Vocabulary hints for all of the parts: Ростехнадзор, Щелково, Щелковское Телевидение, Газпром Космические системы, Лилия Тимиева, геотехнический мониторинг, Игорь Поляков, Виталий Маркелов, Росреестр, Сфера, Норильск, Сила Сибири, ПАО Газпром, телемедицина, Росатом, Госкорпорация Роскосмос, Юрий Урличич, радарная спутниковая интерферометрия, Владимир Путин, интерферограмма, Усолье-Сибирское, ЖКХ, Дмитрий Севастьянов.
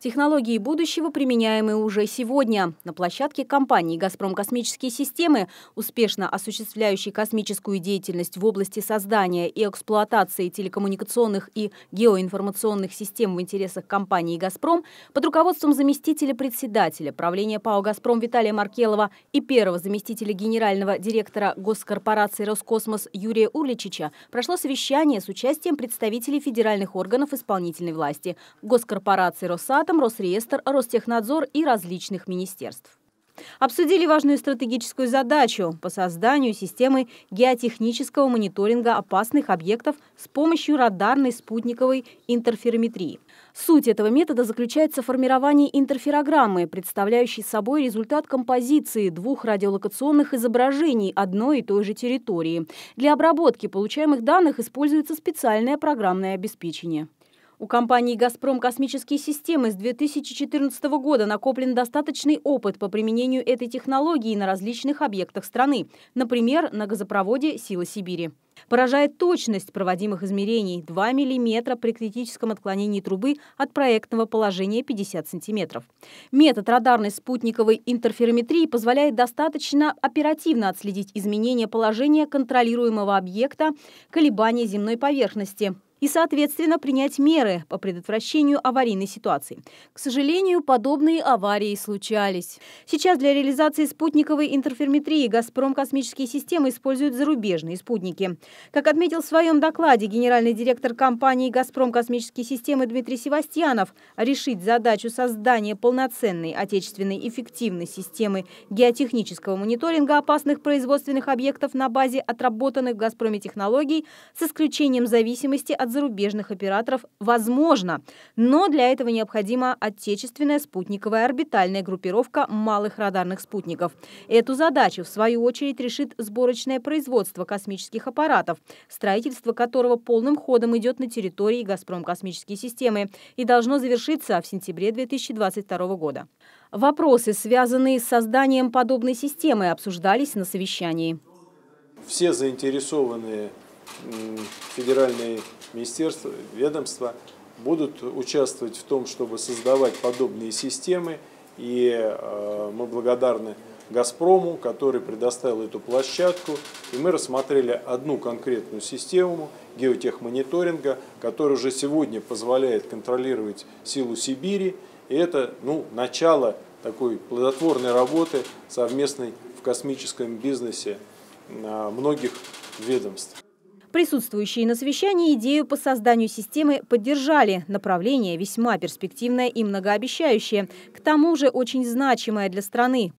Технологии будущего применяемы уже сегодня. На площадке компании «Газпром Космические системы», успешно осуществляющей космическую деятельность в области создания и эксплуатации телекоммуникационных и геоинформационных систем в интересах компании «Газпром», под руководством заместителя председателя правления ПАО «Газпром» Виталия Маркелова и первого заместителя генерального директора Госкорпорации «Роскосмос» Юрия Урличича прошло совещание с участием представителей федеральных органов исполнительной власти, Госкорпорации «Росатом», Росреестр, Ростехнадзор и различных министерств. Обсудили важную стратегическую задачу по созданию системы геотехнического мониторинга опасных объектов с помощью радарной спутниковой интерферометрии. Суть этого метода заключается в формировании интерферограммы, представляющей собой результат композиции двух радиолокационных изображений одной и той же территории. Для обработки получаемых данных используется специальное программное обеспечение. У компании «Газпром Космические системы» с 2014 года накоплен достаточный опыт по применению этой технологии на различных объектах страны, например, на газопроводе «Сила Сибири». Поражает точность проводимых измерений – 2 мм при критическом отклонении трубы от проектного положения 50 см. Метод радарной спутниковой интерферометрии позволяет достаточно оперативно отследить изменения положения контролируемого объекта, колебания земной поверхности и, соответственно, принять меры по предотвращению аварийной ситуации. К сожалению, подобные аварии случались. Сейчас для реализации спутниковой интерферометрии «Газпром Космические системы» используют зарубежные спутники. Как отметил в своем докладе генеральный директор компании «Газпром Космические системы» Дмитрий Севастьянов, решить задачу создания полноценной отечественной эффективной системы геотехнического мониторинга опасных производственных объектов на базе отработанных в «Газпроме» технологий с исключением зависимости от зарубежных операторов возможно, но для этого необходима отечественная спутниковая орбитальная группировка малых радарных спутников. Эту задачу, в свою очередь, решит сборочное производство космических аппаратов, строительство которого полным ходом идет на территории «Газпром Космические системы» и должно завершиться в сентябре 2022 года. Вопросы, связанные с созданием подобной системы, обсуждались на совещании. Все заинтересованные федеральные министерства, ведомства будут участвовать в том, чтобы создавать подобные системы. И мы благодарны «Газпрому», который предоставил эту площадку. И мы рассмотрели одну конкретную систему геотехмониторинга, которая уже сегодня позволяет контролировать Силу Сибири. И это начало такой плодотворной работы совместной в космическом бизнесе многих ведомств. Присутствующие на совещании идею по созданию системы поддержали. Направление весьма перспективное и многообещающее, к тому же очень значимое для страны.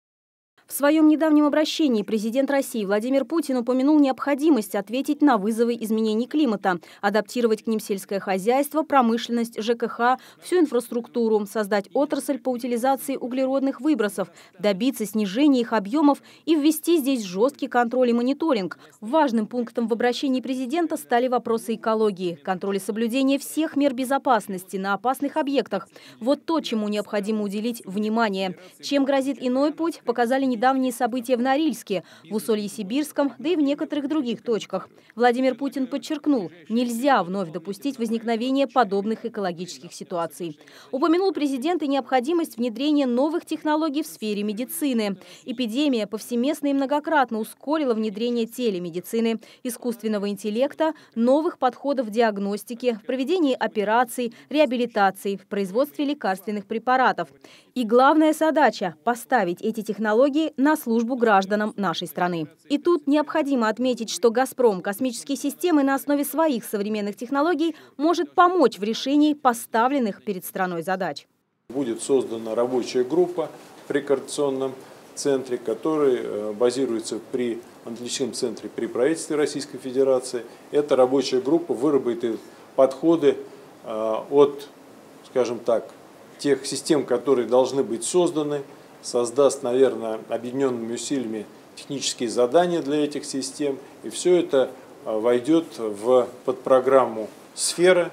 В своем недавнем обращении президент России Владимир Путин упомянул необходимость ответить на вызовы изменений климата, адаптировать к ним сельское хозяйство, промышленность, ЖКХ, всю инфраструктуру, создать отрасль по утилизации углеродных выбросов, добиться снижения их объемов и ввести здесь жесткий контроль и мониторинг. Важным пунктом в обращении президента стали вопросы экологии, контроля соблюдения всех мер безопасности на опасных объектах. Вот то, чему необходимо уделить внимание. Чем грозит иной путь, показали недавние события в Норильске, в Усолье-Сибирском, да и в некоторых других точках. Владимир Путин подчеркнул, нельзя вновь допустить возникновения подобных экологических ситуаций. Упомянул президент и необходимость внедрения новых технологий в сфере медицины. Эпидемия повсеместно и многократно ускорила внедрение телемедицины, искусственного интеллекта, новых подходов в диагностике, в проведении операций, реабилитации, в производстве лекарственных препаратов. И главная задача – поставить эти технологии на службу гражданам нашей страны. И тут необходимо отметить, что «Газпром» космические системы на основе своих современных технологий может помочь в решении поставленных перед страной задач. Будет создана рабочая группа при координационном центре, который базируется при аналитическом центре при правительстве Российской Федерации. Эта рабочая группа выработает подходы от, скажем так, тех систем, которые должны быть созданы, создаст, наверное, объединенными усилиями технические задания для этих систем. И все это войдет в подпрограмму «Сфера».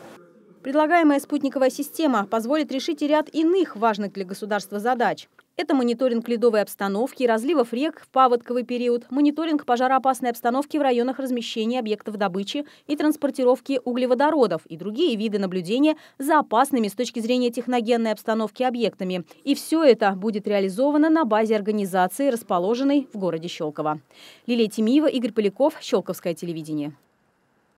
Предлагаемая спутниковая система позволит решить и ряд иных важных для государства задач. Это мониторинг ледовой обстановки и разливов рек в паводковый период, мониторинг пожароопасной обстановки в районах размещения объектов добычи и транспортировки углеводородов и другие виды наблюдения за опасными с точки зрения техногенной обстановки объектами. И все это будет реализовано на базе организации, расположенной в городе Щелково. Лилия Тимиева, Игорь Поляков, Щелковское телевидение.